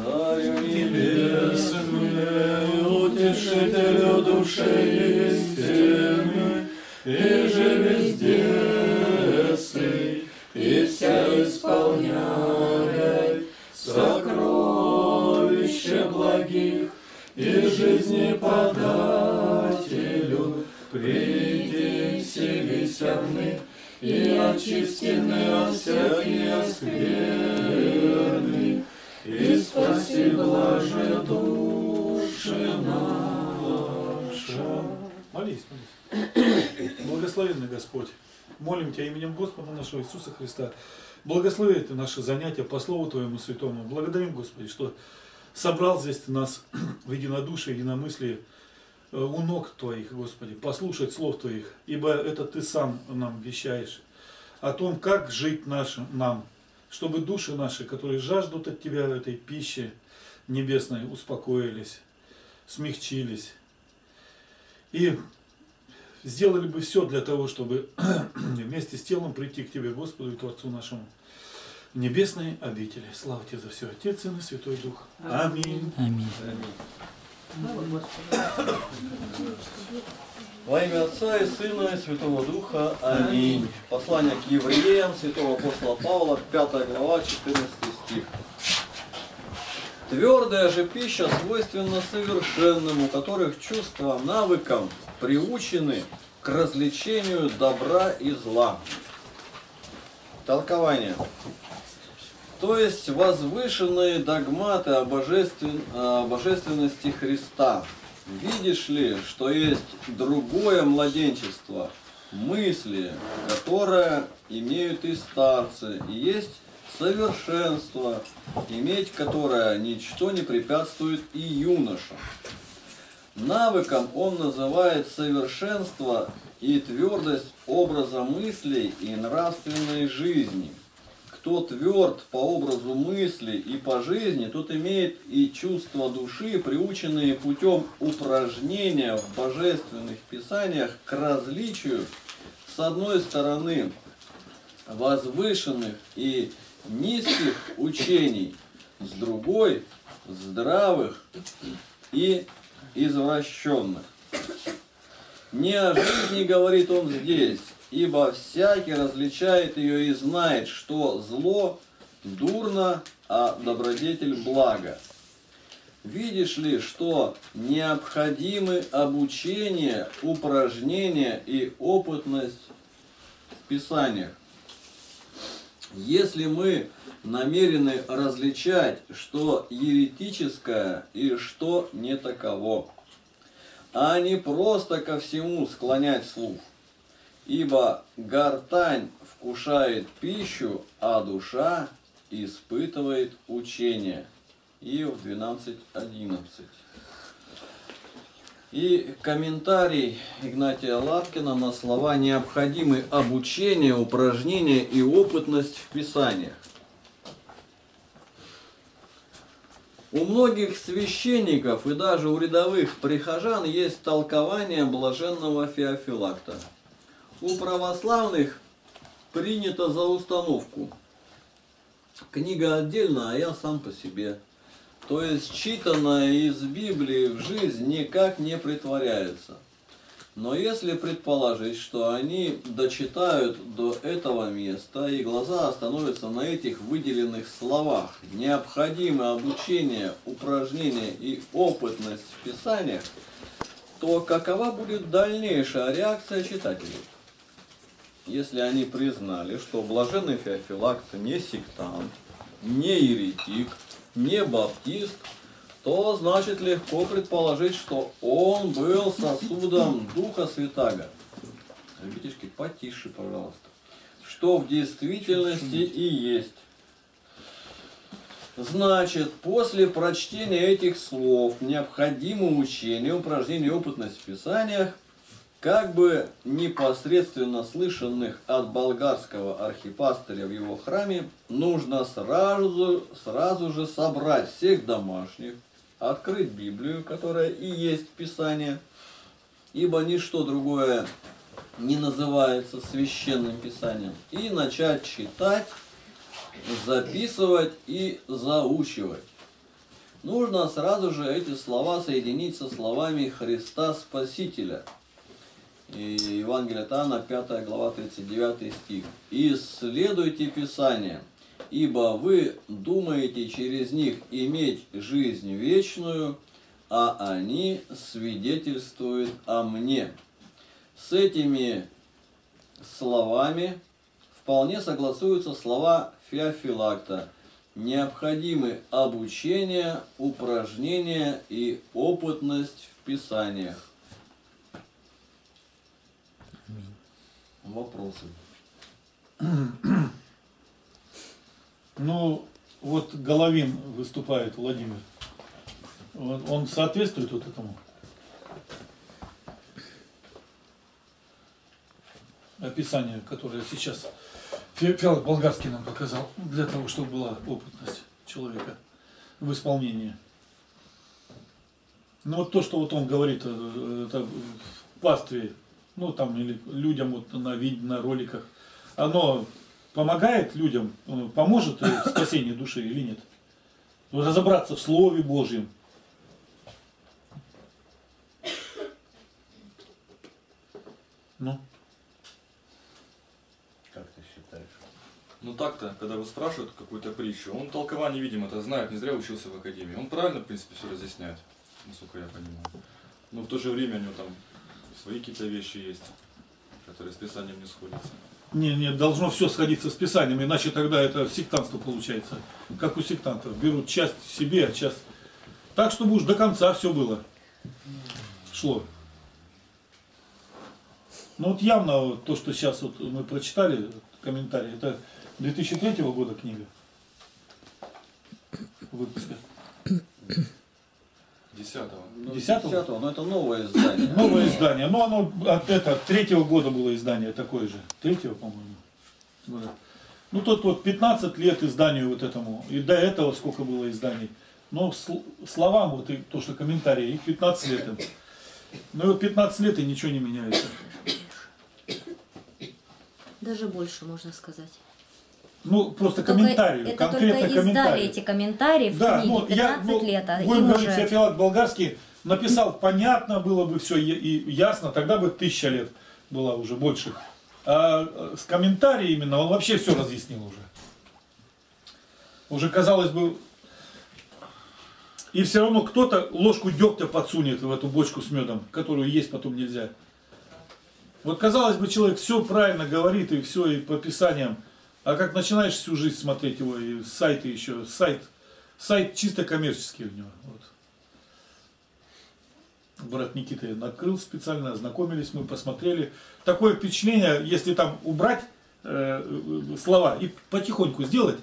Небесный, утешителю души истины, и же везде сы, и вся исполняй сокровища благих, и жизни подателю, приди все весерны, и очистены от всякие скверны, и спаси блажи души наша. Молись, молись. Благословенный Господь, молим Тебя именем Господа нашего Иисуса Христа. Благослови Ты наши занятия по Слову Твоему Святому. Благодарим, Господи, что собрал здесь Ты нас в единодушие, единомыслие у ног Твоих, Господи, послушать слов Твоих, ибо это Ты сам нам вещаешь о том, как жить нам, чтобы души наши, которые жаждут от Тебя этой пищи небесной, успокоились, смягчились и сделали бы все для того, чтобы вместе с телом прийти к Тебе, Господу и Творцу нашему, в небесные обители. Слава Тебе за все, Отец, Сын и Святой Дух. Аминь. Аминь. Аминь. Во имя Отца и Сына и Святого Духа. Аминь. Послание к евреям святого апостола Павла, 5 глава, 14 стих. Твердая же пища свойственна совершенным, у которых чувства навыком приучены к развлечению добра и зла. Толкование. То есть возвышенные догматы о божественности Христа. Видишь ли, что есть другое младенчество, мысли, которое имеют и старцы, и есть совершенство, иметь которое ничто не препятствует и юношам. Навыком он называет совершенство и твердость образа мыслей и нравственной жизни. Кто тверд по образу мысли и по жизни, тот имеет и чувства души, приученные путем упражнения в божественных писаниях к различию, с одной стороны, возвышенных и низких учений, с другой – здравых и извращенных. Не о жизни говорит он здесь, ибо всякий различает ее и знает, что зло дурно, а добродетель благо. Видишь ли, что необходимы обучение, упражнения и опытность в Писаниях. Если мы намерены различать, что еретическое и что не таково, а не просто ко всему склонять слух. Ибо гортань вкушает пищу, а душа испытывает учение. Иов 12:11. И комментарий Игнатия Лапкина на слова «необходимы обучение, упражнение и опытность в Писаниях». У многих священников и даже у рядовых прихожан есть толкование блаженного Феофилакта. У православных принято за установку. Книга отдельно, а я сам по себе. То есть, читанное из Библии в жизнь никак не притворяется. Но если предположить, что они дочитают до этого места, и глаза остановятся на этих выделенных словах, необходимо обучение, упражнение и опытность в Писаниях, то какова будет дальнейшая реакция читателей? Если они признали, что блаженный Феофилакт не сектант, не еретик, не баптист, то значит легко предположить, что он был сосудом Духа Святаго. Ребятишки, потише, пожалуйста. Что в действительности и есть. Значит, после прочтения этих слов необходимо учение, упражнение, опытность в Писаниях, как бы непосредственно слышанных от болгарского архипастыря в его храме, нужно сразу же собрать всех домашних, открыть Библию, которая и есть Писание, ибо ничто другое не называется священным Писанием, и начать читать, записывать и заучивать. нужно сразу же эти слова соединить со словами Христа Спасителя. И Евангелие от Иоанна, 5 глава, 39 стих. «Исследуйте Писание, ибо вы думаете через них иметь жизнь вечную, а они свидетельствуют о мне». С этими словами вполне согласуются слова Феофилакта. Необходимы обучение, упражнения и опытность в Писаниях. Вопросы? Ну, вот Головин выступает, Владимир. Вот, он соответствует вот этому? Описание, которое сейчас Феофилакт Болгарский нам показал, для того, чтобы была опытность человека в исполнении. Но вот то, что вот он говорит это в пастве, ну там или людям вот на роликах, оно помогает людям, поможет в спасении души или нет? Разобраться в Слове Божьем. Ну? Как ты считаешь? Ну так-то, когда его спрашивают какую-то притчу, он толкование, видимо, это знает, не зря учился в академии. Он правильно, в принципе, все разъясняет, насколько я понимаю. Но в то же время у него там свои какие-то вещи есть, которые с Писанием не сходятся. Не, должно все сходиться с Писанием, иначе тогда это сектантство получается. Как у сектантов, берут часть себе, а часть... Так, чтобы уж до конца все было. Шло. Ну вот явно вот то, что сейчас вот мы прочитали, комментарий, это 2003 года книга. Выпуска. 10-го. 10-го, но это новое издание. Новое издание. Но оно от этого 3-го года было издание такое же. 3-го, по-моему, года. Ну тут вот 15 лет изданию вот этому. И до этого сколько было изданий. Но словам, вот и то, что комментарии, их 15 лет. Но его 15 лет и ничего не меняется. Даже больше, можно сказать. Ну, просто комментарии. Это конкретно только издали комментарии. Эти комментарии в да, книге 15 лет. Будем говорить, Феофилакт Болгарский написал, понятно было бы все и ясно, тогда бы 1000 лет было уже больше. А с комментарием именно он вообще все разъяснил уже. Уже, казалось бы, и все равно кто-то ложку дегтя подсунет в эту бочку с медом, которую есть потом нельзя. Вот, казалось бы, человек все правильно говорит, и все, и по Писаниям. А как начинаешь всю жизнь смотреть его, и сайты еще, сайт чисто коммерческий у него. Вот. Брат Никита открыл специально, ознакомились, мы посмотрели. Такое впечатление, если там убрать слова и потихоньку сделать,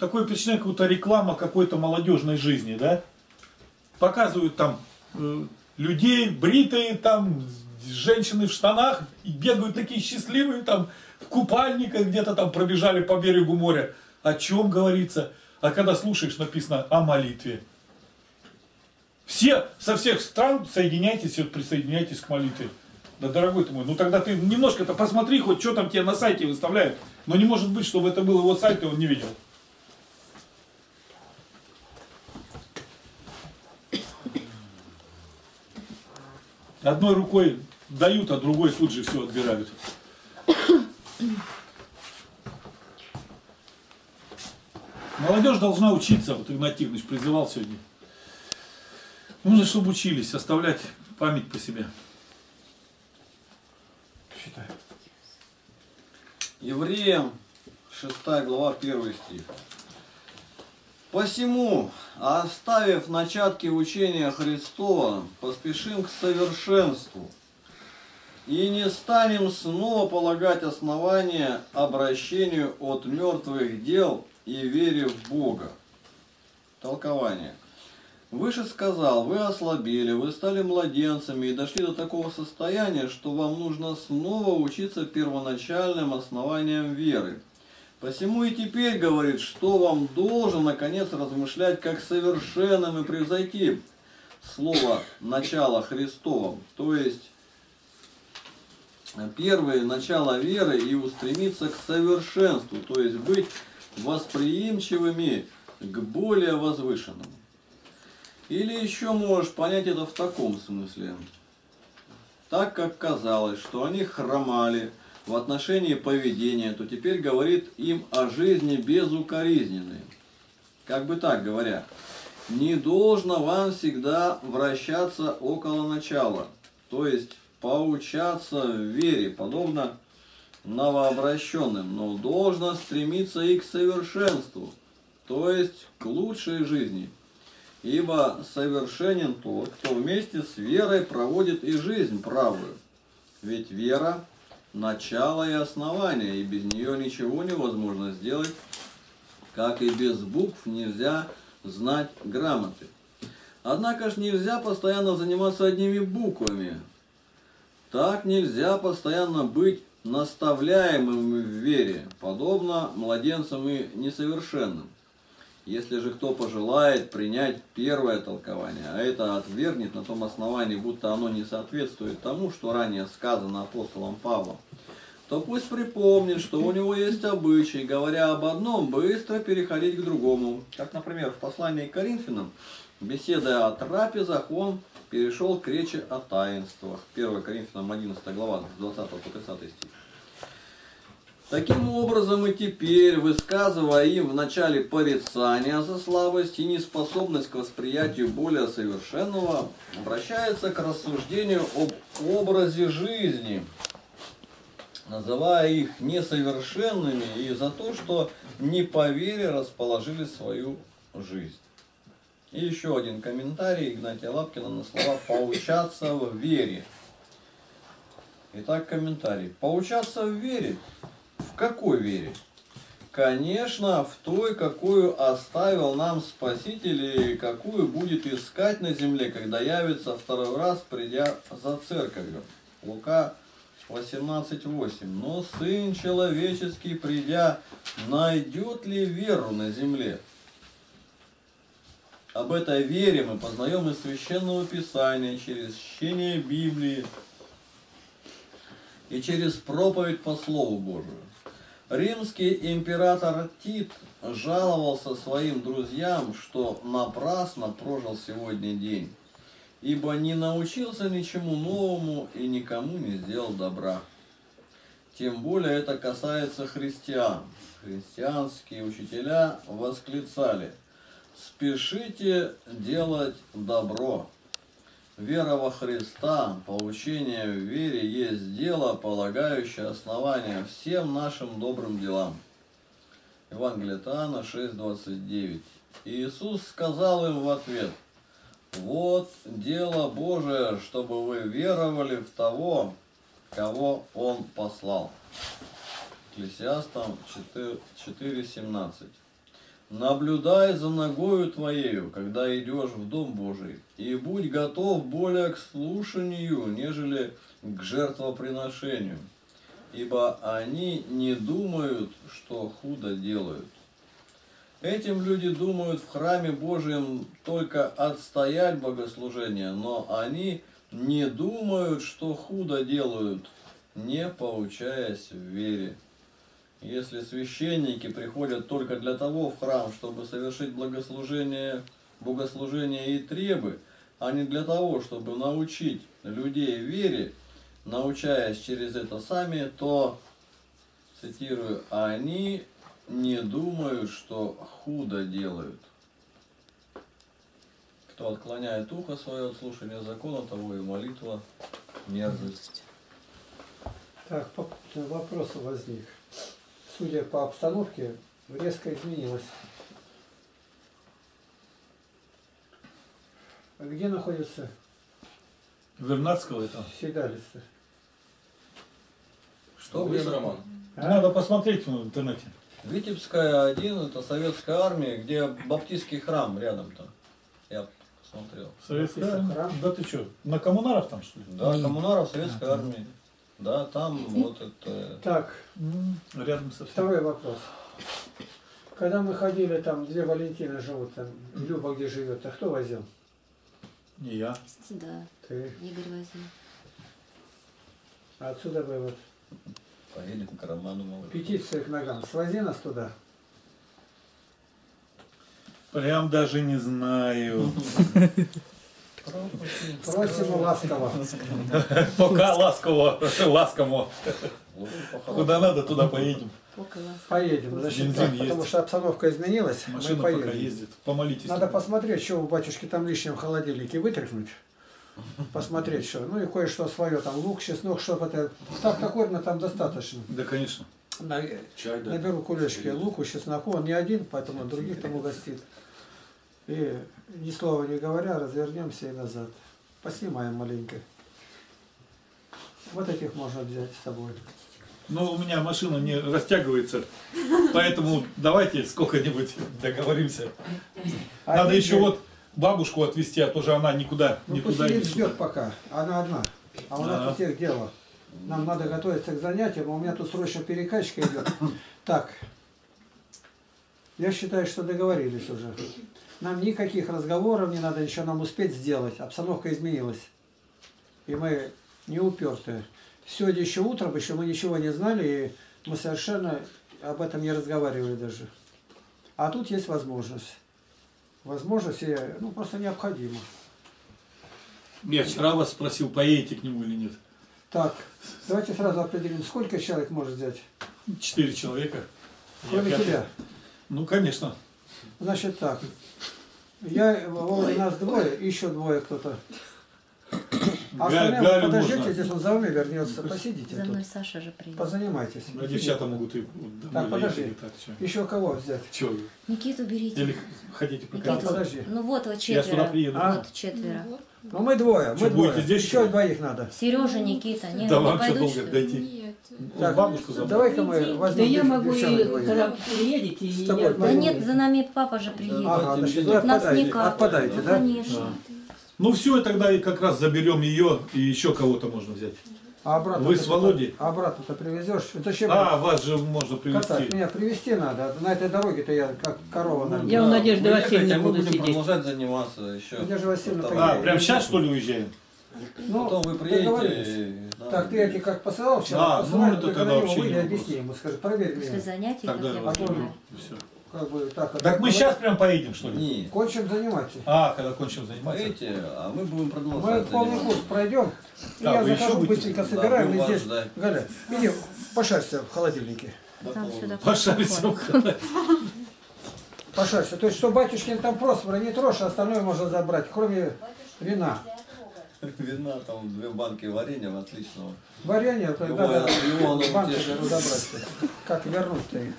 такое впечатление, как будто реклама какой-то молодежной жизни, да? Показывают там людей, бритые там, женщины в штанах, и бегают такие счастливые там, в купальниках где-то там пробежали по берегу моря. О чем говорится? А когда слушаешь, написано о молитве. Все со всех стран соединяйтесь, вот, присоединяйтесь к молитве. Да, дорогой ты мой, ну тогда ты немножко-то посмотри, хоть что там тебе на сайте выставляют. Но не может быть, чтобы это был его сайт, и он не видел. Одной рукой дают, а другой тут же все отбирают. Молодежь должна учиться, вот Игнатий Тихонович призывал сегодня. Нужно, чтобы учились, оставлять память по себе. Считай. Евреям 6 глава 1 стих. «Посему, оставив начатки учения Христова, поспешим к совершенству, и не станем снова полагать основания обращению от мертвых дел и вере в Бога». Толкование. «Выше сказал, вы ослабели, вы стали младенцами и дошли до такого состояния, что вам нужно снова учиться первоначальным основаниям веры. Посему и теперь, говорит, что вам должен, наконец, размышлять, как совершенным и превзойти слово «начало Христово», то есть первое начало веры, и устремиться к совершенству, то есть быть восприимчивыми к более возвышенному. Или еще можешь понять это в таком смысле. Так как казалось, что они хромали в отношении поведения, то теперь говорит им о жизни безукоризненной. Как бы так говоря, не должно вам всегда вращаться около начала, то есть поучаться в вере, подобно новообращенным, но должно стремиться и к совершенству, то есть к лучшей жизни. Ибо совершенен тот, кто вместе с верой проводит и жизнь правую. Ведь вера – начало и основание, и без нее ничего невозможно сделать, как и без букв нельзя знать грамоты. Однако ж нельзя постоянно заниматься одними буквами. Так нельзя постоянно быть наставляемым в вере, подобно младенцам и несовершенным. Если же кто пожелает принять первое толкование, а это отвергнет на том основании, будто оно не соответствует тому, что ранее сказано апостолом Павлом, то пусть припомнит, что у него есть обычай, говоря об одном, быстро переходить к другому. Как, например, в послании к Коринфянам, беседуя о трапезах, он перешел к речи о таинствах. 1 Коринфянам 11 глава, 20 по 30 стих. Таким образом и теперь, высказывая им в начале порицания за слабость и неспособность к восприятию более совершенного, обращается к рассуждению об образе жизни, называя их несовершенными и за то, что не по вере расположили свою жизнь. И еще один комментарий Игнатия Лапкина на слова «поучаться в вере». Итак, комментарий. «Поучаться в вере». В какой вере? Конечно, в той, какую оставил нам Спаситель и какую будет искать на земле, когда явится второй раз, придя за церковью. Лука 18:8. Но Сын Человеческий, придя, найдет ли веру на земле? Об этой вере мы познаем из Священного Писания, через чтение Библии и через проповедь по Слову Божию. Римский император Тит жаловался своим друзьям, что напрасно прожил сегодня день, ибо не научился ничему новому и никому не сделал добра. Тем более это касается христиан. Христианские учителя восклицали: «Спешите делать добро». Вера во Христа, поучение в вере есть дело, полагающее основание всем нашим добрым делам. Евангелие от Иоанна 6:29. Иисус сказал им в ответ: «Вот дело Божие, чтобы вы веровали в того, кого Он послал». Экклесиастам 4:17. Наблюдай за ногою твоею, когда идешь в Дом Божий, и будь готов более к слушанию, нежели к жертвоприношению, ибо они не думают, что худо делают. Этим люди думают в храме Божьем только отстоять богослужение, но они не думают, что худо делают, не поучаясь в вере. Если священники приходят только для того в храм, чтобы совершить богослужение и требы, а не для того, чтобы научить людей вере, научаясь через это сами, то, цитирую, «они не думают, что худо делают». Кто отклоняет ухо свое от слушания закона, того и молитва мерзость. Так, по поводу вопроса возник. Судя по обстановке, резко изменилось. А где находится? Вернадского это? Седалище. Что вы, Роман? Надо посмотреть в интернете. Витебская 1, это советская армия, где баптистский храм рядом-то. Я посмотрел. Советский храм? Да ты что, на коммунаров там что ли? Да, коммунаров советской армии. Да, там вот это... Так, рядом со второй вопрос. Когда мы ходили, там две Валентины живут, там Люба где живет, а кто возил? Не я. Да, ты. Игорь возил. А отсюда вывод. Поедем к Роману. Петицию к ногам. Свози нас туда. Прям даже не знаю. Просим ласково. Пока ласково. Ласково. Куда надо, туда поедем. Поедем, значит, так, потому что обстановка изменилась. Машина мы поедем. Пока ездит. Помолитесь. Надо посмотреть, что у батюшки там лишнем в холодильнике вытряхнуть. Посмотреть, что. Ну и кое-что свое, там лук, чеснок, что-то. Так аккуратно там достаточно. Да, конечно. Чай, да. Наберу кулечки луку, чесноку. Он не один, поэтому других там угостит. И ни слова не говоря, развернемся и назад. Поснимаем маленько. Вот этих можно взять с собой. Ну, у меня машина не растягивается, поэтому давайте сколько-нибудь договоримся. Надо еще вот бабушку отвезти, а то же она никуда не пусть ждет пока, она одна. А у нас у всех дело. Нам надо готовиться к занятиям, а у меня тут срочно перекачка идет. Так, я считаю, что договорились уже. Нам никаких разговоров не надо, еще нам успеть сделать. Обстановка изменилась. И мы не упертые. Сегодня еще утром, еще мы ничего не знали, и мы совершенно об этом не разговаривали даже. А тут есть возможность. Возможность, ну, просто необходима. Я вчера вас спросил, поедете к нему или нет. Так, давайте сразу определим, сколько человек может взять? 4 человека. Кроме тебя? Ну, конечно. Значит так, я, Володя, нас двое, еще двое кто-то. А остальные, подождите, можно. Здесь он за вами вернется, посидите. За мной Саша же приедет. Позанимайтесь. А девчата могут и так, подожди. Так, еще кого взять? Чего? Никиту берите. Или хотите прикатиться? Подожди. Ну вот, вот четверо. Я сюда приеду. А? Вот четверо. Ну мы двое, что, мы двое. Здесь еще двоих надо. Сережа, Никита. Нет, да вам что долго дойти? Так, бабушку забыл. Давай-ка мы возьмем. Да я могу и когда приедете, и я... Да нет, за нами папа же приедет. Ага, значит, отпадайте, да? Конечно. Ну все, и тогда и как раз заберем ее, и еще кого-то можно взять. А обратно вы с Володей? А обратно-то привезешь? Зачем? А, вас же можно привезти. Катать. Меня привезти надо. На этой дороге-то я как корова. Наверное. Я у Надежды Васильевны буду сидеть. Мы будем продолжать заниматься еще. Надежда Васильевна, а, прям сейчас, что ли, уезжаем? Ну, потом вы приедете. Да, так, ты эти как посылал вчера? А, посылал, ну это тогда вообще не вопрос. Объясни ему, скажи, проверь меня. После занятий, тогда как я понимаю. Все. Как бы, так мы сейчас прям поедем, что ли? Нет. Кончим заниматься. А, когда кончим заниматься. Видите, а мы будем продолжать. Мы полный курс пройдем. Да, я захожу, быстренько собираем. Да, и здесь, да. Галя, иди, пошарься в холодильнике. Пошарься в холодильнике. Пошарься. То есть, что батюшкин там просвора не трожь, остальное можно забрать, кроме вина. Вина, там 2 банки варенья отличного. Варенье, то надо банки разобрать. Как вернуть-то их?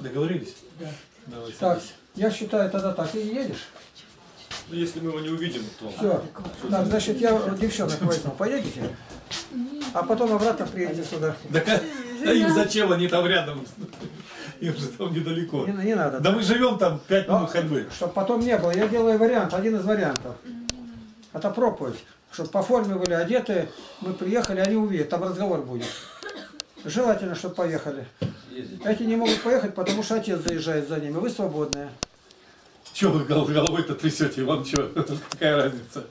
Договорились? Да. Давай, так, я считаю, тогда так и едешь. Если мы его не увидим, то... Все. Так, значит, я девчонок возьму. Поедете? А потом обратно приедете сюда. Да им зачем, они там рядом? Им же там недалеко. Не надо. Да мы живем там 5 минут ходьбы. Чтобы потом не было. Я делаю вариант, один из вариантов. Это проповедь. Чтобы по форме были одеты, мы приехали, они увидят. Там разговор будет. Желательно, чтобы поехали. Эти не могут поехать, потому что отец заезжает за ними. Вы свободные. Чего вы головой-то трясете? Вам что? Какая разница?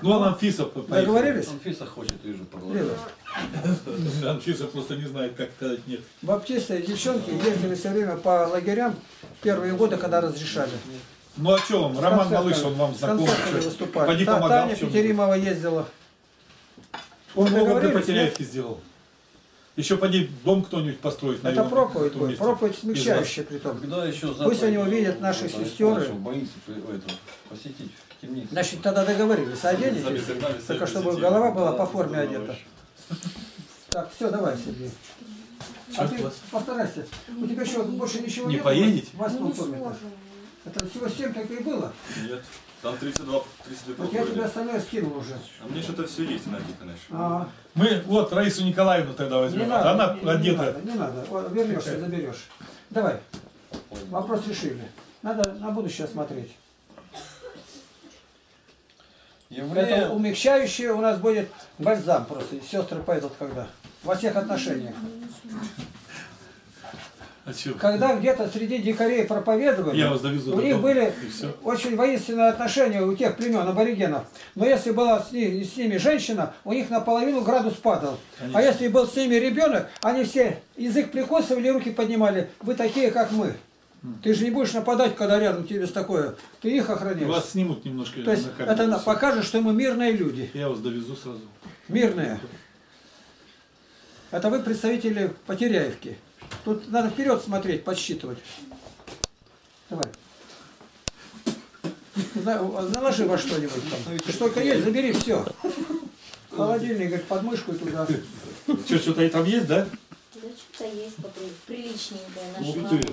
Ну, а Анфиса поехала. Договорились? Анфиса хочет, вижу, продолжать. Анфиса просто не знает, как сказать нет. Баптисты и девчонки ездили все время по лагерям первые годы, когда разрешали. Ну, а что вам? Роман Малыш, он вам знаком. Поди помогал. Таня Петеримова ездила. Он много для Потеряевки сделал. Еще поди дом кто-нибудь построить. Это проповедь, проповедь смягчающая при том. Пусть они увидят наши сестеры. Посетить. Значит, тогда договорились, оденетесь, только чтобы голова была по форме одета. Так, все, давай, Сергей. А ты постарайся. У тебя еще больше ничего нет? Не поедете? Это всего 7 так и было? Нет, там 32. Вот я тебе остальное скинул уже. А мне что-то все есть, Надя, конечно. Мы вот Раису Николаевну тогда возьмем. Она одета. Не надо, вернешься, заберешь. Давай, вопрос решили. Надо на будущее смотреть. Это умягчающее у нас будет бальзам просто. Сестры пойдут когда? Во всех отношениях. отсюда. Когда где-то среди дикарей проповедовали, у них были очень воинственные отношения у тех племен, аборигенов. Но если была с ними женщина, у них наполовину градус падал. Конечно. А если был с ними ребенок, они все язык прикусывали, руки поднимали. Вы такие, как мы. Ты же не будешь нападать, когда рядом тебе с такое. Ты их охраняешь. И вас снимут немножко. То есть это покажет, что мы мирные люди. Я вас довезу сразу. Мирные. Это вы представители Потеряевки. Тут надо вперед смотреть, подсчитывать. Давай. Наложи во что-нибудь там. Что-то есть, забери все. Холодильник, говорит, подмышку и туда. Что-то там есть, да? Что-то есть приличненькое.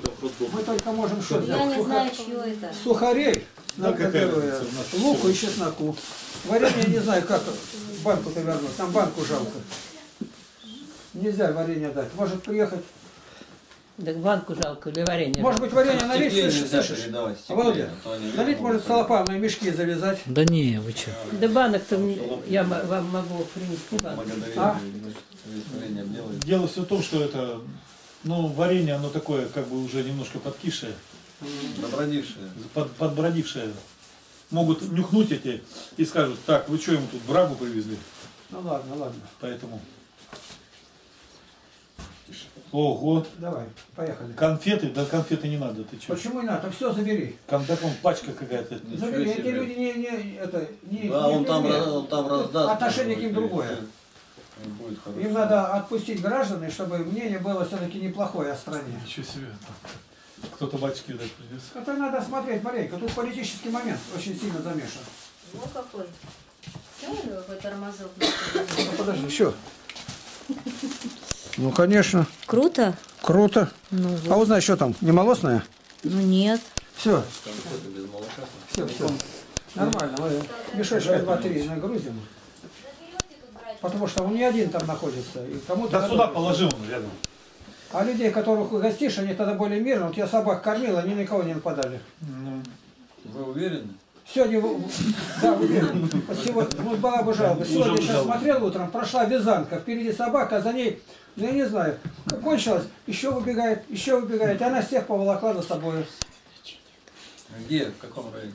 Мы только можем что взять. Я не знаю, чье это. Сухарей, луку и чесноку. Варенье я не знаю, как банку-то вернуть. Там банку жалко. Нельзя варенье дать. Может приехать. Так банку жалко или варенье? Может быть варенье налить, слышишь? Володя, налить может салопамные мешки завязать. Да не, вы че? Да банок-то я вам могу принести банку. Дело все в том, что это, ну, варенье, оно такое, как бы уже немножко подкисшее. Подбродившее. Подбродившее. Могут нюхнуть эти и скажут, так, вы что ему тут брагу привезли? Ну ладно, ладно. Поэтому. Ого. Давай, поехали. Конфеты? Да конфеты не надо, ты че? Почему не надо? Все забери. Конфет, вон, пачка какая-то. Забери, эти люди не да, он там раздаст. Отношение к ним другое. Им надо отпустить граждан, чтобы мнение было все-таки неплохое о стране. Ничего себе. Кто-то батюшки дать придется. Это надо смотреть, Марейка. Тут политический момент очень сильно замешан. Ну какой? Какой тормозок. Подожди, еще. Ну, конечно. Круто? Круто. Ну, вот. А узнай, что там, не молочное? Ну, нет. Все. Все, все. Нормально. Мешочка 2-3 нагрузим. Потому что он не один там находится. И кому-то да сюда положил он рядом. А людей, которых угостишь, они тогда более мирно. Вот я собак кормил, они никого не нападали. Вы уверены? Сегодня, да, уверен. Сегодня, ну, была бы жалоба. Сегодня я сейчас смотрел утром, прошла вязанка. Впереди собака, а за ней, ну, я не знаю, кончилась. Еще выбегает. И она всех поволокла за собой. Где? В каком районе?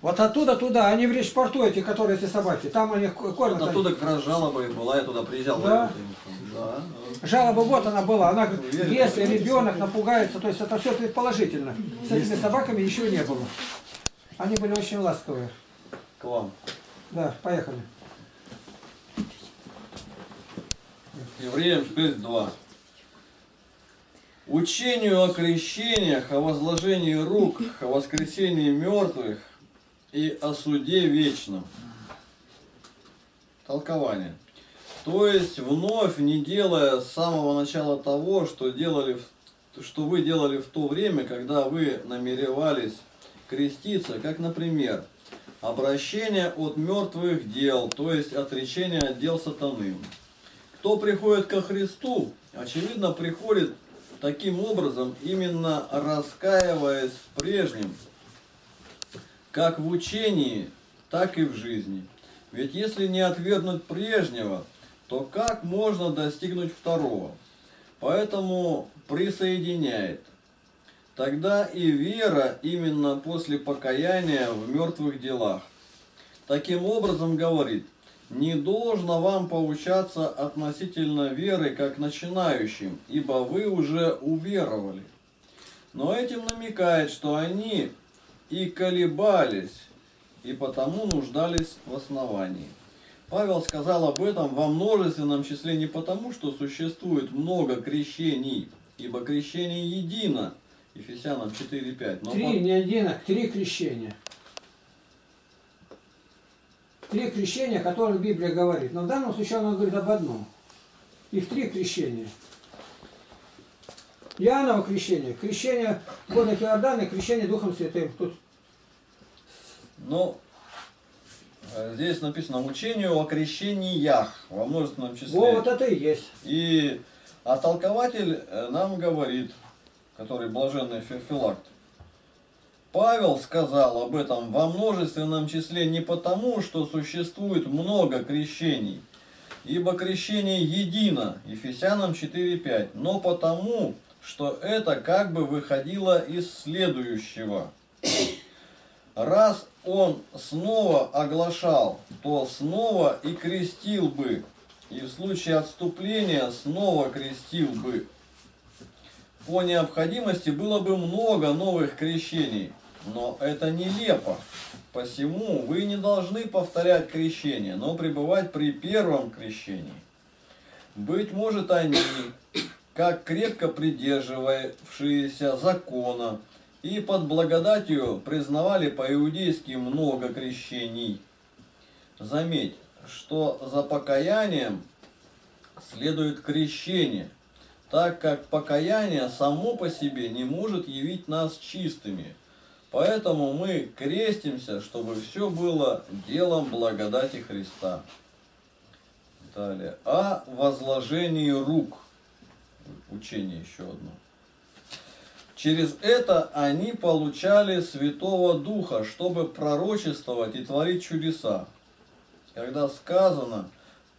Вот оттуда туда, они в речпорту, эти, которые эти собаки, там они кормят. Вот оттуда как раз жалоба и была, я туда приезжал. Да. Да. Жалоба вот она была, она говорит, если ребенок напугается, то есть это все предположительно. С этими собаками ничего не было. Они были очень ласковые. К вам. Да, поехали. Евреям 6:2. Учению о крещениях, о возложении рук, о воскресении мертвых, и о суде вечном. Толкование. То есть, вновь не делая с самого начала того, что вы делали в то время, когда вы намеревались креститься, как, например, обращение от мертвых дел, то есть отречение от дел сатаны. Кто приходит ко Христу, очевидно, приходит таким образом, именно раскаиваясь в прежнем, как в учении, так и в жизни. Ведь если не отвергнуть прежнего, то как можно достигнуть второго? Поэтому присоединяет. Тогда и вера именно после покаяния в мертвых делах. Таким образом говорит, не должно вам поучаться относительно веры как начинающим, ибо вы уже уверовали. Но этим намекает, что они и колебались, и потому нуждались в основании. Павел сказал об этом во множественном числе не потому, что существует много крещений, ибо крещение едино, Ефесянам 4:5. Три, не едино, три крещения. Три крещения, о которых Библия говорит. Но в данном случае она говорит об одном. Их три крещения. Иоанново крещение, крещение водой Иордана и крещение Духом Святым. Тут. Ну, здесь написано учению о крещениях во множественном числе. О, вот это и есть. И а толкователь нам говорит, который блаженный Феофилакт, Павел сказал об этом во множественном числе не потому, что существует много крещений, ибо крещение едино, Ефесянам 4:5, но потому, что это как бы выходило из следующего. Раз он снова оглашал, то снова и крестил бы, и в случае отступления снова крестил бы. По необходимости было бы много новых крещений, но это нелепо. Посему вы не должны повторять крещение, но пребывать при первом крещении. Быть может, они, как крепко придерживавшиеся закона, и под благодатью признавали по-иудейски много крещений. Заметь, что за покаянием следует крещение, так как покаяние само по себе не может явить нас чистыми. Поэтому мы крестимся, чтобы все было делом благодати Христа. Далее. О возложении рук. Учение еще одно. Через это они получали Святого Духа, чтобы пророчествовать и творить чудеса. Когда сказано,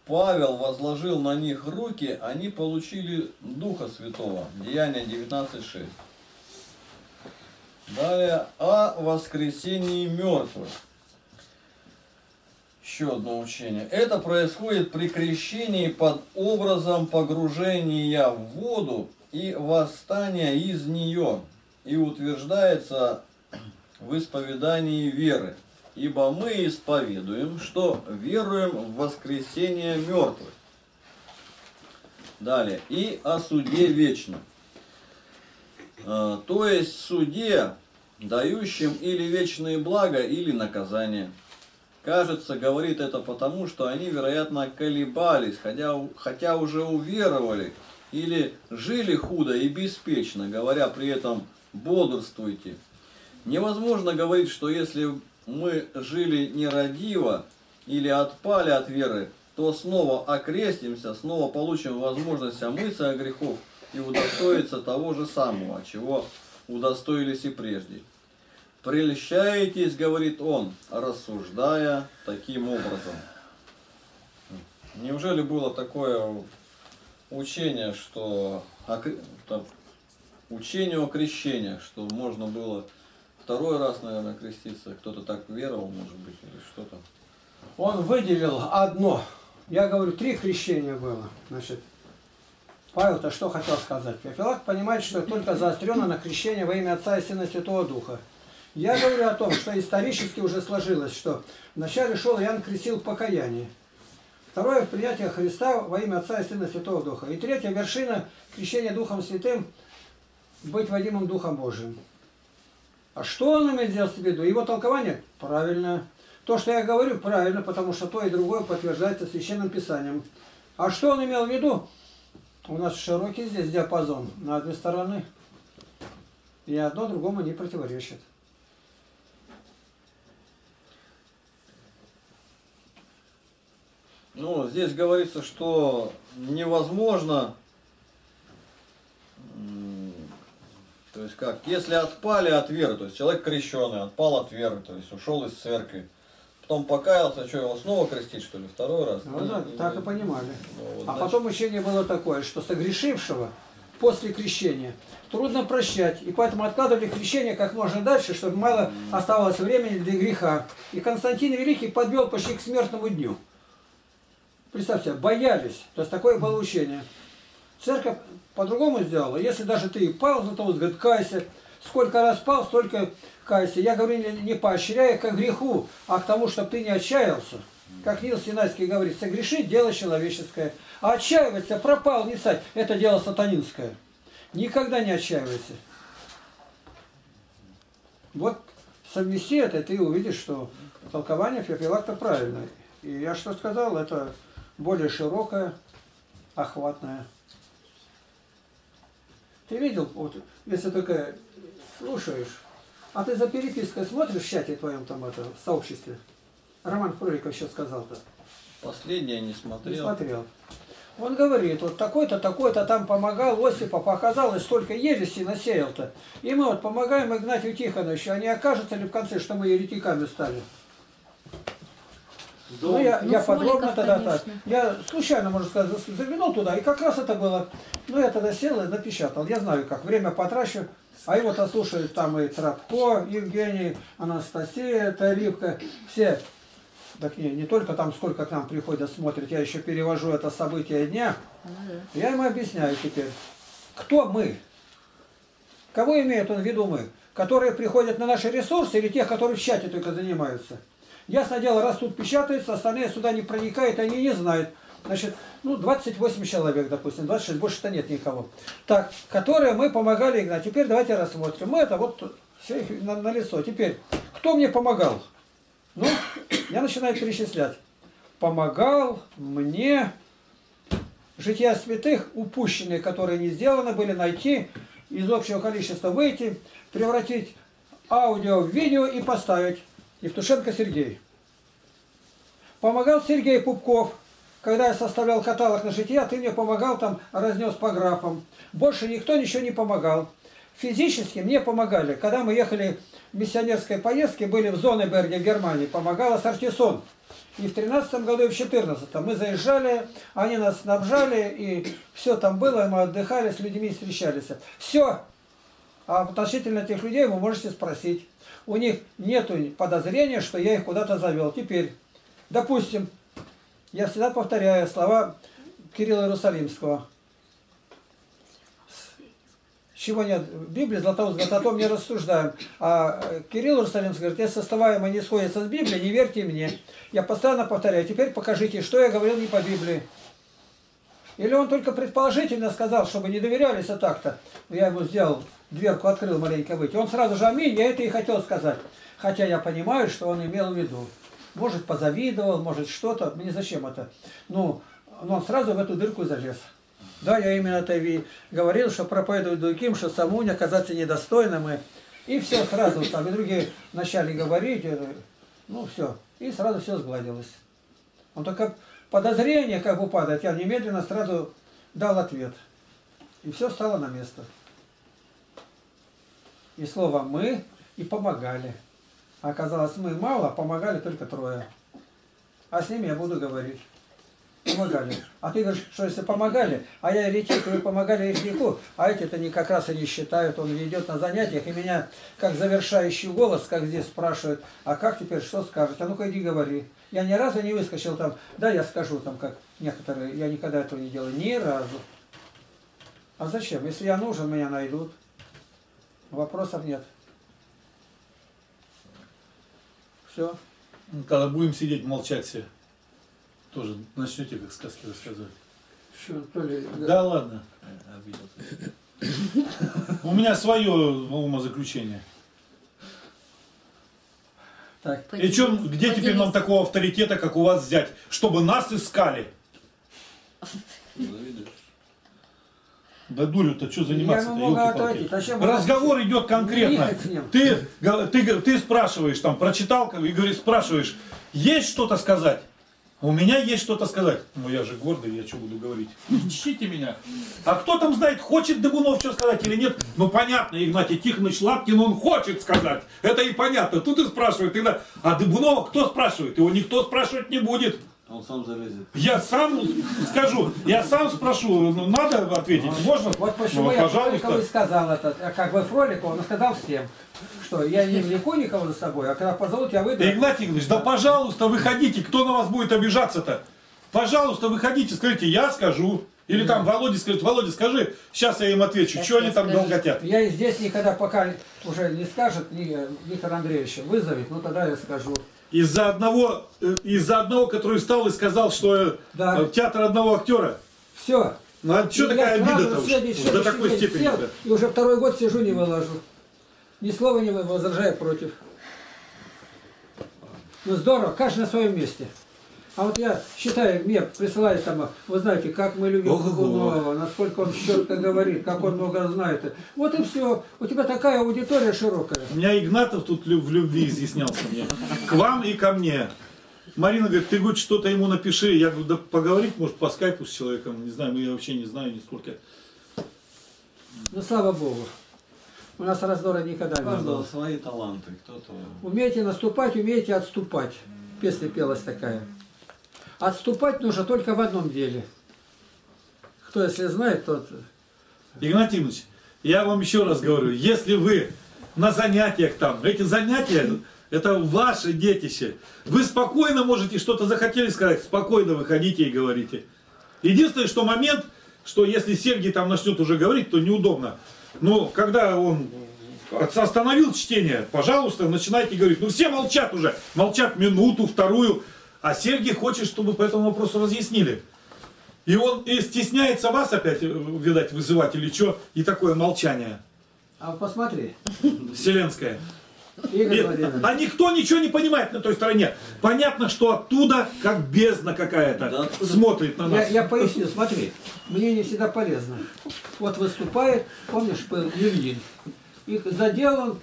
Павел возложил на них руки, они получили Духа Святого. Деяние 19:6. Далее, о воскресении мертвых. Еще одно учение. Это происходит при крещении под образом погружения в воду и восстания из нее, и утверждается в исповедании веры. Ибо мы исповедуем, что веруем в воскресение мертвых. Далее, и о суде вечном. То есть суде, дающим или вечные блага, или наказание. Кажется, говорит это потому, что они, вероятно, колебались, хотя уже уверовали, или жили худо и беспечно, говоря при этом «бодрствуйте». Невозможно говорить, что если мы жили нерадиво или отпали от веры, то снова окрестимся, снова получим возможность омыться от грехов и удостоиться того же самого, чего удостоились и прежде. «Прельщаетесь, — говорит он, рассуждая таким образом». Неужели было такое учение, что учение о крещении, что можно было второй раз, наверное, креститься? Кто-то так веровал, может быть, или что-то? Он выделил одно. Я говорю, 3 крещения было. Значит, Павел-то что хотел сказать? Феофилакт понимает, что только заостренно на крещение во имя Отца и Сына Святого Духа. Я говорю о том, что исторически уже сложилось, что вначале шел Иоанн крестил покаяние. Второе — принятие Христа во имя Отца и Сына Святого Духа. И третья вершина крещения Духом Святым – быть водимым Духом Божиим. А что он имеет сделать в виду? Его толкование – правильно. То, что я говорю – правильно, потому что то и другое подтверждается Священным Писанием. А что он имел в виду? У нас широкий здесь диапазон на обе стороны. И одно другому не противоречит. Ну, здесь говорится, что невозможно, то есть как, если отпали от веры, то есть человек крещеный, отпал от веры, то есть ушел из церкви, потом покаялся, что его снова крестить, что ли, второй раз? Ну, да, так и понимали. Ну, вот, а дальше потом учение было такое, что согрешившего после крещения трудно прощать, и поэтому откладывали крещение как можно дальше, чтобы мало оставалось времени для греха. И Константин Великий подвел почти к смертному дню. Представьте, боялись. То есть такое было учение. Церковь по-другому сделала. Если даже ты и пал, Златоуст говорит, кайся. Сколько раз пал, столько кайся. Я говорю, не поощряя к греху, а к тому, чтобы ты не отчаялся. Как Нил Синайский говорит, согрешить – дело человеческое. А отчаиваться, пропал, не стать – это дело сатанинское. Никогда не отчаивайся. Вот совмести это, и ты увидишь, что толкование Феофилакта правильное. И я что сказал, это более широкая, охватная. Ты видел, вот, если только слушаешь, а ты за перепиской смотришь в чате твоем там, это, в сообществе? Роман Фроликов еще сказал-то. Последнее не смотрел. Не смотрел. Он говорит, вот такой-то, такой-то там помогал, Осипа, показалось, столько ереси насеял-то. И мы вот помогаем Игнатию Тихоновичу, а не окажется ли в конце, что мы еретиками стали? Ну, я подробно тогда так. Я случайно, можно сказать, заглянул туда, и как раз это было. Ну, я тогда сел и напечатал. Я знаю как, время потрачу. А его-то слушают там и Тропко, Евгений, Анастасия, Таливка, все. Так не только там, сколько к нам приходят, смотрят. Я еще перевожу это событие дня. Я ему объясняю теперь, кто мы. Кого имеет он в виду мы? Которые приходят на наши ресурсы или тех, которые в чате только занимаются? Ясно дело, раз тут печатается, остальные сюда не проникают, они не знают. Значит, ну, 28 человек, допустим, 26, больше-то нет никого. Так, которые мы помогали играть. Теперь давайте рассмотрим. Мы это вот все их на лицо. Теперь, кто мне помогал? Ну, я начинаю перечислять. Помогал мне жития святых, упущенные, которые не сделаны были, найти, из общего количества выйти, превратить аудио в видео и поставить. Евтушенко Сергей. Помогал Сергей Пупков. Когда я составлял каталог на жития, ты мне помогал, там разнес по графам. Больше никто ничего не помогал. Физически мне помогали. Когда мы ехали в миссионерской поездке, были в Зонненберге, в Германии, помогала Сартисон. И в 13 году, и в 14 мы заезжали, они нас снабжали, и все там было, мы отдыхали, с людьми встречались. Все. А относительно этих людей вы можете спросить. У них нет подозрения, что я их куда-то завел. Теперь, допустим, я всегда повторяю слова Кирилла Иерусалимского. Чего нет в Библии, Златоуст говорит, о том не рассуждаем. А Кирилл Иерусалимский говорит, если составляемое не сходится с Библией, не верьте мне. Я постоянно повторяю, теперь покажите, что я говорил не по Библии. Или он только предположительно сказал, чтобы не доверялись, а так-то. Я ему сделал, дверку открыл маленько выйти. Он сразу же аминь, я это и хотел сказать. Хотя я понимаю, что он имел в виду. Может, позавидовал, может, что-то. Мне зачем это? Ну, он сразу в эту дырку залез. Да, я именно это и говорил, что проповедовать другим, что самому не оказаться недостойным. И все сразу, там, и другие начали говорить. Ну, все. И сразу все сгладилось. Он только... Подозрение как бы падает, я немедленно сразу дал ответ. И все стало на место. И слово «мы» и «помогали». А оказалось, мы мало, помогали только трое. А с ними я буду говорить. Помогали. А ты говоришь, что если помогали, а я еретик, вы помогали еретику, а эти-то не как раз и не считают, он идет на занятиях, и меня как завершающий голос, как здесь спрашивают, а как теперь, что скажешь? А ну-ка иди говори. Я ни разу не выскочил там, да, я скажу там, как некоторые, я никогда этого не делаю, ни разу. А зачем? Если я нужен, меня найдут. Вопросов нет. Все. Когда будем сидеть, молчать все. Тоже начнете как сказки рассказывать. Что, то ли, да. Да ладно. У меня свое умозаключение. Так. И чем, где теперь нам такого авторитета, как у вас, взять, чтобы нас искали? Да дурю-то что заниматься? Разговор идет конкретно. Ты спрашиваешь там, прочитал и говоришь, спрашиваешь, есть что-то сказать? У меня есть что-то сказать. Ну я же гордый, я что буду говорить? Ищите меня. А кто там знает, хочет Дыгунов что сказать или нет? Ну понятно, Игнатий Тихонович Шлапкин, он хочет сказать. Это и понятно. Тут и спрашивают. Иногда... А Дыгунова кто спрашивает? Его никто спрашивать не будет. Он сам залезет. Я сам скажу, я сам спрошу. Ну надо ответить. Можно? Вот почему я Фроликову сказал это. Как бы Фролику, он сказал всем. Что, я не влеку никого за собой, а когда позовут, я выйду. Да, Игнатий Игнатьевич, да пожалуйста, выходите. Кто на вас будет обижаться-то? Пожалуйста, выходите, скажите, я скажу. Или там Володя скажет, Володя, скажи, сейчас я им отвечу, сейчас что они там долготят. Я и здесь никогда пока уже не скажет, Виктор Андреевич вызовет, но тогда я скажу. Из-за одного, который встал и сказал, что да. Театр одного актера. Все. Ну а что такая обида-то уж? До такой степени. Сел, да. И уже второй год сижу, не выложу. Ни слова не возражая против. Ну здорово, каждый на своем месте. А вот я считаю, мне присылают там, вы знаете, как мы любим Кугунова, насколько он четко говорит, как он много знает. Вот и все. У тебя такая аудитория широкая. У меня Игнатов тут в любви изъяснялся мне. К вам и ко мне. Марина говорит, ты говорит, что-то ему напиши. Я говорю, да поговорить, может, по скайпу с человеком. Не знаю, я вообще не знаю нисколько. Ну, слава Богу. У нас раздора никогда не было. Каждого свои таланты. Кто-то... Умейте наступать, умейте отступать. Песня пелась такая. Отступать нужно только в одном деле. Кто если знает, тот... Игнатий Иванович, я вам еще раз говорю, если вы на занятиях там, эти занятия, это ваше детище, вы спокойно можете что-то захотели сказать, спокойно выходите и говорите. Единственное, что момент, что если Сергей там начнет уже говорить, то неудобно. Но когда он остановил чтение, пожалуйста, начинайте говорить. Ну все молчат уже, молчат минуту, вторую, а Сергей хочет, чтобы по этому вопросу разъяснили. И он и стесняется вас опять, видать, вызывать или что, и такое молчание. А посмотри. Вселенское. Игорь Владимирович. А никто ничего не понимает на той стороне. Понятно, что оттуда как бездна какая-то, да, смотрит на нас. Я поясню, смотри, мне не всегда полезно. Вот выступает, помнишь, был Ильин. И задел он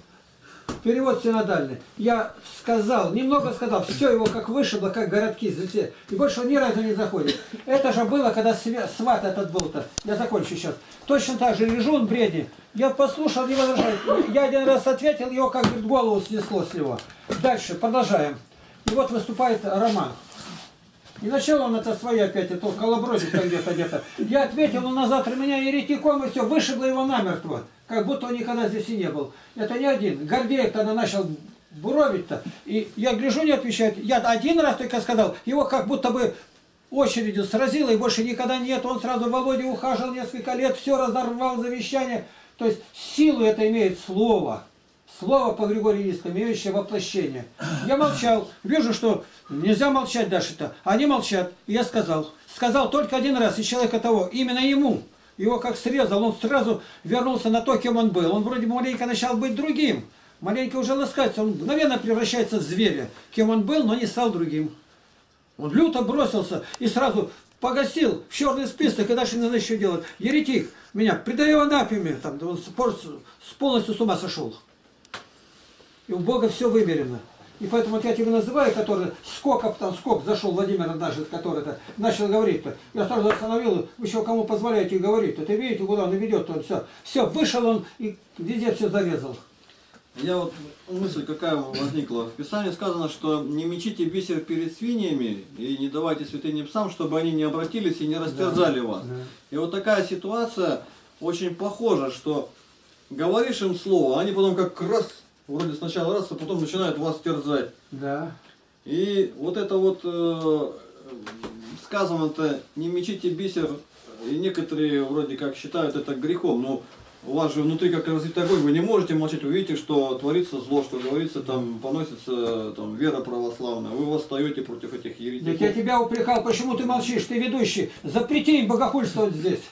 перевод синодальный. Я сказал, немного сказал, все его как вышибло, как городки из летели. И больше он ни разу не заходит. Это же было, когда сват этот был-то. Я закончу сейчас. Точно так же лежу он в бреде. Я послушал, не возражаю. Я один раз ответил, его как голову снесло с него. Дальше, продолжаем. И вот выступает Роман. И начал он это свои опять, это колобродит где-то. Я ответил, он назад у меня еретиком, и все, вышибло его намертво. Как будто он никогда здесь и не был. Это не один. Гордеев тогда начал буровить-то. И я гляжу, не отвечает. Я один раз только сказал. Его как будто бы очередью сразило, и больше никогда нет. Он сразу Володя ухаживал несколько лет, все разорвал завещание. То есть силу это имеет слово. Слово по Григорьевскому, имеющее воплощение. Я молчал. Вижу, что нельзя молчать дальше-то. Они молчат. И я сказал. Сказал только один раз. И человека того, именно ему. Его как срезал, он сразу вернулся на то, кем он был. Он вроде бы маленько начал быть другим. Маленько уже ласкается, он мгновенно превращается в зверя. Кем он был, но не стал другим. Он люто бросился и сразу погасил в черный список, и дальше не знаю, что делать. Еретик меня, предаем анапеме, там, он полностью с ума сошел. И у Бога все вымерено. И поэтому вот я тебя называю, который скоком там, скок зашел Владимир даже, который-то начал говорить-то. Я сразу остановил, вы еще кому позволяете говорить-то. Ты видите, куда он ведет-то, он все. Все, вышел он и везде все зарезал. Я вот, мысль какая возникла. В Писании сказано, что не мечите бисер перед свиньями и не давайте святыне псам, чтобы они не обратились и не растерзали вас. Да. И вот такая ситуация очень похожа, что говоришь им слово, а они потом как раз... Вроде сначала раз, а потом начинают вас терзать. Да. И вот это вот сказано-то, не мечите бисер, и некоторые вроде как считают это грехом, но у вас же внутри как развит огонь, вы не можете молчать, вы видите, что творится зло, что говорится, там поносится там, вера православная, вы восстаете против этих еретиков. Так я тебя упрекал, почему ты молчишь, ты ведущий, запрети им богохульствовать здесь.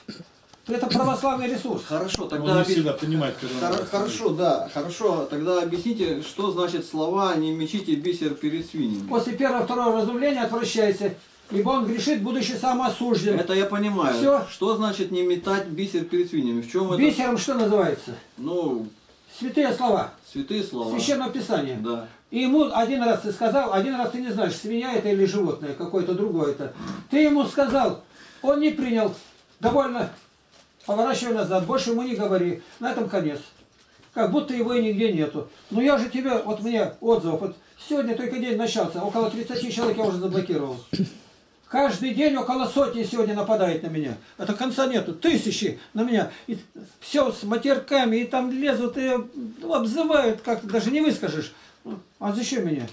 Это православный ресурс. Хорошо, тогда он не всегда понимает, когда хорошо, да, хорошо. Тогда объясните, что значит слова «не мечите бисер перед свиньями». После первого-второго разумления отвращайся, ибо он грешит, будучи самоосужден. Это я понимаю. Все. Что значит не метать бисер перед свиньями? В чем это? Бисером что называется? Ну. Святые слова. Святые слова. Священное Писание. Да. И ему один раз ты сказал, один раз ты не знаешь, свинья это или животное, какое-то другое это. Ты ему сказал, он не принял, довольно. Поворачивай назад, больше ему не говори. На этом конец. Как будто его и нигде нету. Но я же тебе, вот мне отзывов, вот сегодня только день начался, около 30 человек я уже заблокировал. Каждый день около сотни сегодня нападает на меня. Это конца нету, тысячи на меня. И все с матерками, и там лезут, и обзывают, как-то даже не выскажешь. А зачем меня?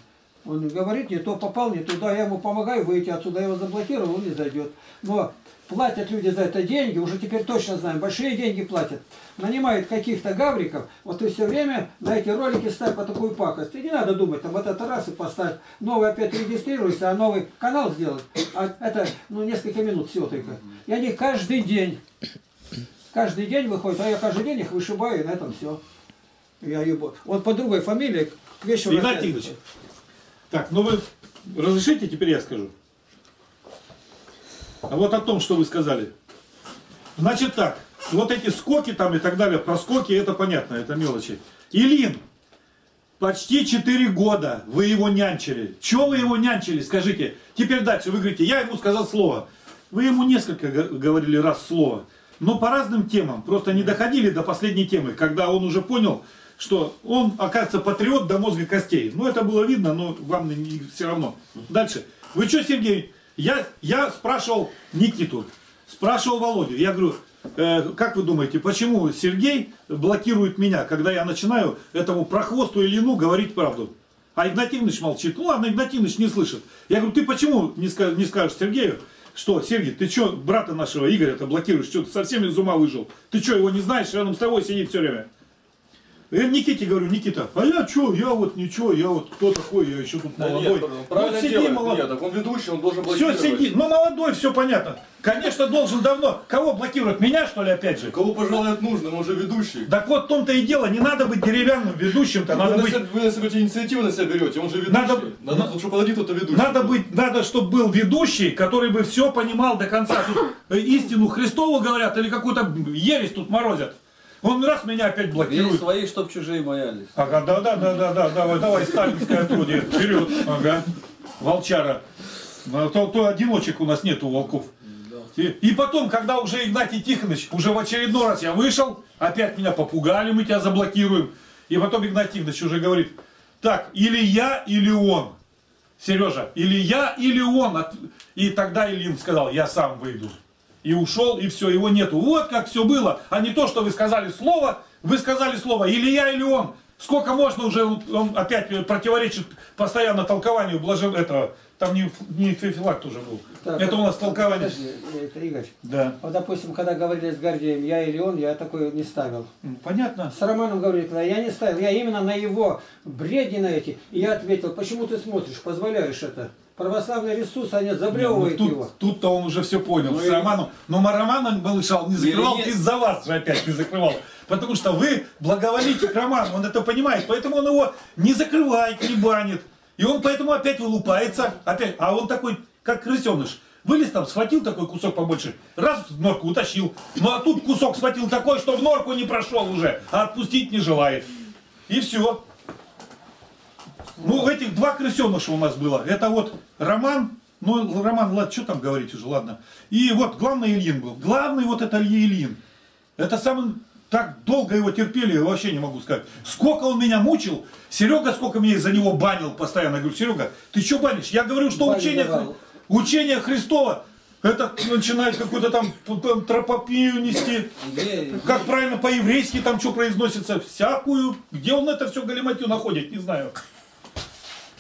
Он говорит, не то попал, не туда, я ему помогаю выйти отсюда, я его заблокировал, он не зайдет. Но... Платят люди за это деньги, уже теперь точно знаем, большие деньги платят. Нанимают каких-то гавриков, вот ты все время на эти ролики ставь по такую пакость. И не надо думать, там вот это раз и поставь, новый опять регистрируйся, а новый канал сделать. А это, ну, несколько минут всего только. И они каждый день выходят, а я каждый день их вышибаю, и на этом все. Я ебу. Вот по другой фамилии к вечеру... Игнатий Ильич, так, ну вы разрешите, теперь я скажу. А вот о том, что вы сказали. Значит так, вот эти скоки там и так далее, проскоки, это понятно, это мелочи. Ильин, почти 4 года вы его нянчили. Чего вы его нянчили, скажите? Теперь дальше вы говорите, я ему сказал слово. Вы ему несколько говорили раз слово, но по разным темам. Просто не доходили до последней темы, когда он уже понял, что он, оказывается, патриот до мозга костей. Ну, это было видно, но вам все равно. Дальше. Вы что, Сергей... Я спрашивал Никиту, спрашивал Володю, я говорю, как вы думаете, почему Сергей блокирует меня, когда я начинаю этому прохвосту Ильину говорить правду? А Игнатий Тихонович молчит. Ну ладно, Игнатий Тихонович не слышит. Я говорю, ты почему не скажешь Сергею, что, Сергей, ты что, брата нашего Игоря-то блокируешь, что ты совсем из ума выжил? Ты что, его не знаешь, рядом с тобой сидит все время? Я Никите говорю, Никита, а я что, я вот ничего, я вот кто такой, я еще тут молодой. Да нет, правильно сиди, делает, молодой. Нет, он ведущий, он должен блокировать. Все, сиди, ну молодой, все понятно. Конечно, должен давно. Кого блокировать? Меня, что ли, опять же? Кого пожелает нужно, он же ведущий. Так вот в том-то и дело, не надо быть деревянным ведущим-то, надо быть... Вы на себя инициативу на себя берете, он же ведущий. Надо чтобы один кто-то ведущий. Надо, чтобы был ведущий, который бы все понимал до конца. Тут истину Христову говорят или какую-то ересь тут морозят. Он раз меня опять блокирует. Есть свои, чтоб чужие маялись. Ага, да, давай, сталинская отродье, вперед, ага, волчара. То одиночек у нас нету волков. И потом, когда уже Игнатий Тихонович, уже в очередной раз я вышел, опять меня попугали, мы тебя заблокируем. И потом Игнатий Тихонович уже говорит, так, или я, или он. Сережа, или я, или он. И тогда Ильин сказал, я сам выйду. И ушел, и все, его нету. Вот как все было, а не то, что вы сказали слово, или я, или он. Сколько можно уже, он опять противоречит постоянно толкованию блажен... этого. Там не Феофилакт уже был. Так, это у нас толкование. Это Игорь. Да. Вот, допустим, когда говорили с Гордеем, я или он, я такой не ставил. Понятно. С Романом говорили, я не ставил, я именно на его бреди на эти. И я ответил, почему ты смотришь, позволяешь это? Православный Иисус, они заблевывают его. Тут-то он уже все понял. Ну, с Романом. Но Роман малышал, не закрывал, из-за вас же опять не закрывал. Потому что вы благоволите к Роману, он это понимает. Поэтому он его не закрывает, не банит. И он поэтому опять вылупается. Опять. А он такой, как крысеныш. Вылез там, схватил такой кусок побольше, раз в норку утащил. Ну а тут кусок схватил такой, что в норку не прошел уже, а отпустить не желает. И все. Ну, этих два крысеныша у нас было. Это вот Роман, ну, Роман, ладно, что там говорить уже, ладно. И вот главный Ильин был. Главный вот это Ильин. Это самый, так долго его терпели, я вообще не могу сказать. Сколько он меня мучил, Серега сколько меня из-за него банил постоянно. Я говорю, Серега, ты что банишь? Я говорю, что учение Христова, это начинает какую-то там тропопию нести. Как правильно по-еврейски там что произносится, всякую. Где он это все галиматью находит, не знаю.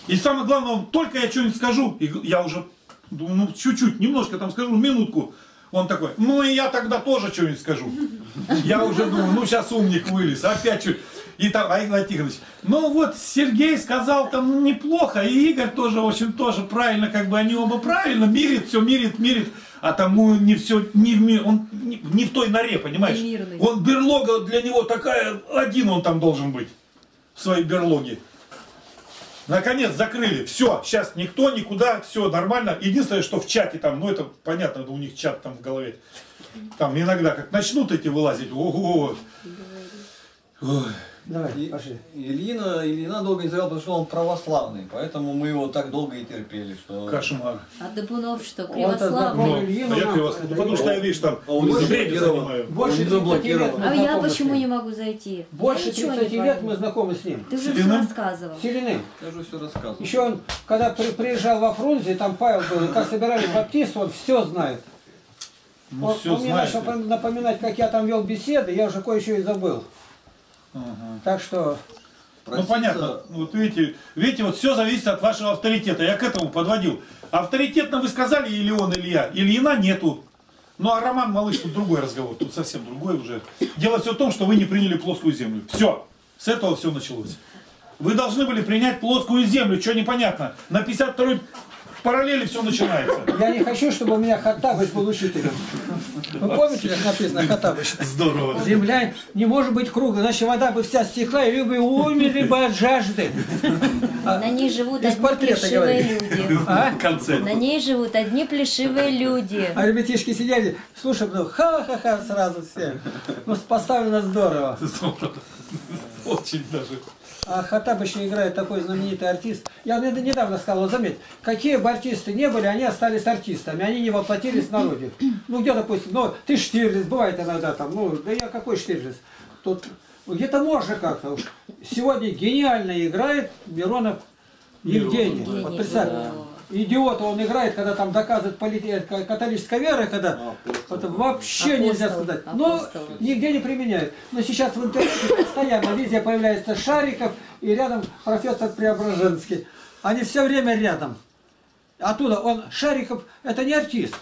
И самое главное, только я что-нибудь скажу, и я уже, ну, чуть-чуть, немножко там скажу, минутку, он такой, ну, и я тогда тоже что-нибудь скажу. Я уже думаю, ну, сейчас умник вылез, опять чуть. И там, а Игнатий Тихонович, ну, вот Сергей сказал там неплохо, и Игорь тоже, в общем, тоже правильно, как бы они оба правильно, мирит, все мирит, а тому не все, он не в той норе, понимаешь? Он берлога для него такая, один он там должен быть, в своей берлоге. Наконец закрыли, все, сейчас никто, никуда, все нормально. Единственное, что в чате там, ну это понятно, у них чат там в голове. Там иногда как начнут эти вылазить, ого. Давай, пошли. Ильина долго не завел, потому что он православный, поэтому мы его так долго и терпели, что... Кошмар. А Дыбунов что, православный? Ну, я кривославный, потому что я, видишь, там... Больше 30 лет. А я почему не могу зайти? Больше 30 лет мы знакомы с ним. Ты же все рассказывал. Селиным. Я же все рассказывал. Еще он, когда приезжал во Фрунзе, там Павел был, как собирали баптистов, он все знает. Он мне начал напоминать, как я там вел беседы, я уже кое-что и забыл. Ага. Так что... Простите. Ну понятно, вот видите, вот все зависит от вашего авторитета, я к этому подводил. Авторитетно вы сказали, или он, или я, Ильина нету. Ну а Роман Малыш, тут другой разговор, тут совсем другой уже. Дело все в том, что вы не приняли плоскую землю. Все, с этого все началось. Вы должны были принять плоскую землю, что непонятно. На 52-й параллели все начинается. Я не хочу, чтобы у меня Хаттабыч был учителем. Вы помните, как написано Хаттабыч? Здорово. Земля не может быть круглой, иначе вода бы вся стекла, и люди умерли бы от жажды. На ней живут одни плешивые люди. На ней живут одни плешивые люди. А ребятишки сидели, слушай, ну ха-ха-ха сразу все. Ну, поставлено здорово. Очень даже. А Хаттабыч играет такой знаменитый артист. Я это недавно сказал, вот заметь, какие бы артисты не были, они остались артистами, они не воплотились в народе. Ну где, допустим, ну ты Штирлиц, бывает иногда там, ну да я какой Штирлиц? Тут где-то можно как-то уж. Сегодня гениально играет Миронов Евгений. Вот представь, идиота он играет, когда там доказывает католическая вера, когда вообще нельзя сказать. Но нигде не применяют. Но сейчас в интернете постоянно везде появляется Шариков и рядом профессор Преображенский. Они все время рядом. Оттуда он, Шариков, это не артист.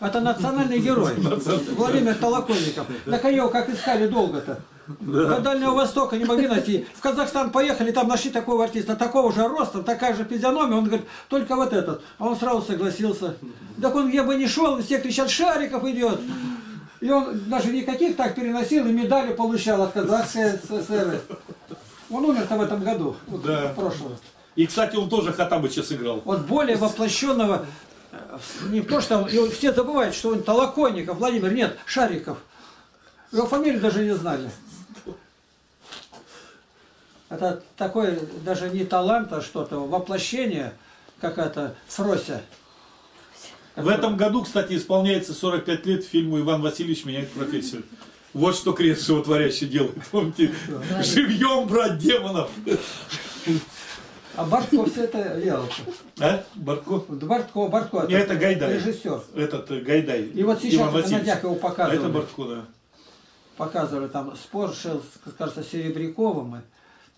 Это национальный герой. Владимир Толокольников. Так его как искали долго-то. До Дальнего Востока не могли найти. В Казахстан поехали, там нашли такого артиста, такого же роста, такая же физиономия. Он говорит, только вот этот. А он сразу согласился. Так он где бы ни шел, все кричат, Шариков идет. И он даже никаких так переносил, и медали получал от Казахской ССР. Он умер-то в этом году, вот, да. В прошлом. И, кстати, он тоже Хаттабыча сыграл. Вот более воплощенного, не то что, и все забывают, что он Толоконников, Владимир, нет, Шариков. Его фамилию даже не знали. Это такое даже не талант, а что-то, воплощение какая-то срося. В этом году, кстати, исполняется 45 лет фильму «Иван Васильевич меняет профессию». Вот что крест животворящий делает, помните? Живьем брать демонов. А Бортко все это делал. А? Бортко? Бортко. Это Гайдай. Режиссер. Этот Гайдай. И вот сейчас Надяк его показывали. Это Бортко, да. Показывали там спор, шел, кажется, Серебряковым.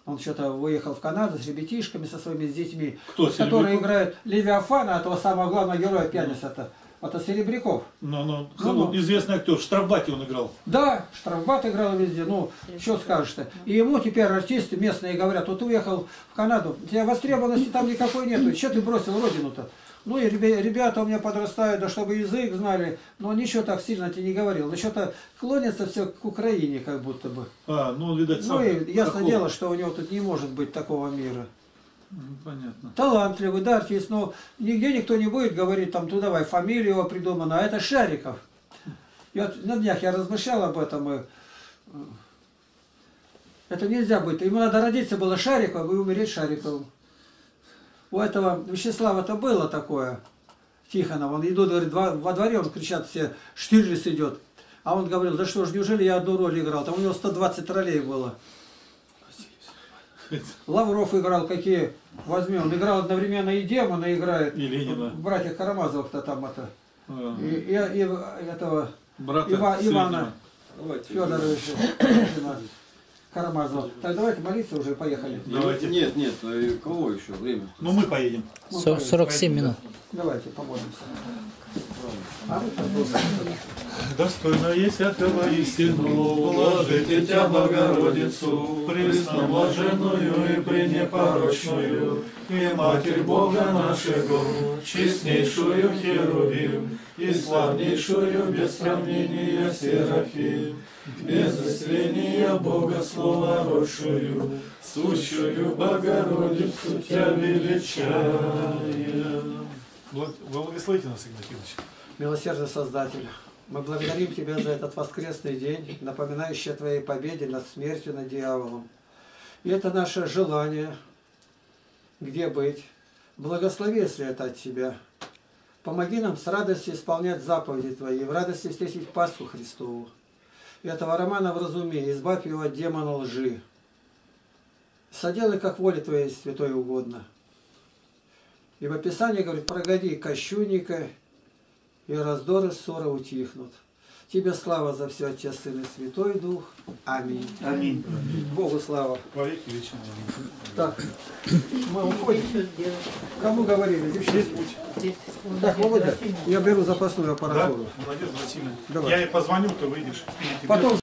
Он что-то выехал в Канаду с ребятишками, со своими детьми. Кто, которые играют Левиафана, этого самого главного героя пьяница-то. Это Серебряков. Ну, известный актер. В штрафбате он играл. Да, штрафбат играл везде. Ну, что скажешь-то. И ему теперь артисты местные говорят, вот уехал в Канаду, у тебя востребованности там никакой нету. Что ты бросил родину-то? Ну, и ребята у меня подрастают, да чтобы язык знали. Но ничего так сильно тебе не говорил. Но что-то клонится все к Украине, как будто бы. А, ну, видать, сам. Ну, и ясно дело, что у него тут не может быть такого мира. Понятно. Талантливый, да, артист, но нигде никто не будет говорить, там, ну давай, фамилию его придумана, а это Шариков. И вот на днях я размышлял об этом, и... это нельзя быть, ему надо родиться было Шариковым и умереть Шариковым. У этого Вячеслава-то было такое, Тихонова, он идут, говорит, во дворе, он кричат все, Штирлиц идет, а он говорил, да что ж, неужели я одну роль играл, там у него 120 ролей было. Лавров играл, какие возьми, он играл одновременно и демона играет, и Ленина. Братьев Карамазовых-то там это, ага. И этого Ивана Федоровича Карамазова. Так давайте молиться уже, поехали. Давайте. Нет, нет, кого еще время? Ну мы поедем. 47 минут. Давайте помолимся. Достойно есть этого истину, уложите тебя, Богородицу, пресноблаженную и пренепорочную, и Матерь Бога нашего, честнейшую Херувим, и славнейшую без сравнения Серафим, без засления Бога словородшую, сущую Богородицу тебя величаем. Благословите нас, Игнатий Тихонович. Милосердный Создатель, мы благодарим Тебя за этот воскресный день, напоминающий о Твоей победе над смертью, над дьяволом. И это наше желание, где быть. Благослови, если это от Тебя. Помоги нам с радостью исполнять заповеди Твои, в радости встретить Пасху Христову. И этого Романа вразуми, избавь его от демона лжи. Соделай, как воле Твоей, святой угодно. Ибо Писание говорит, прогоди кощунника, и раздоры, ссоры утихнут. Тебе слава за все, Отец, Сын и Святой Дух. Аминь. Аминь. Богу слава. Во веки вечные. Так, мы уходим. Кому говорили? Здесь путь. Так, Володя, я беру запасную аппаратуру. Да? Надежда Васильевна. Я ей позвоню, ты выйдешь. Потом.